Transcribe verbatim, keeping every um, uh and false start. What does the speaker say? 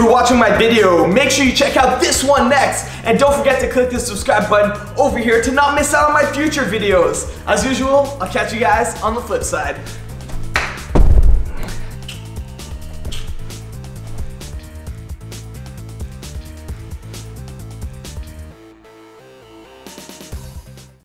for watching my video. Make sure you check out this one next. And don't forget to click the subscribe button over here to not miss out on my future videos. As usual, I'll catch you guys on the flip side.